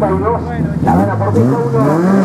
Caunos, La Habana por 2-1.